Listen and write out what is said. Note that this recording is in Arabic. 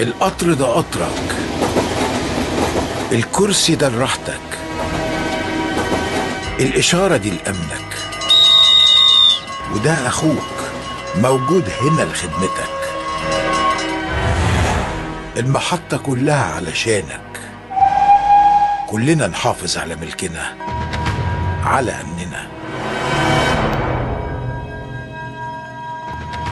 القطر ده قطرك، الكرسي ده لراحتك، الإشارة دي لأمنك، وده أخوك موجود هنا لخدمتك. المحطة كلها علشانك. كلنا نحافظ على ملكنا، على أمننا.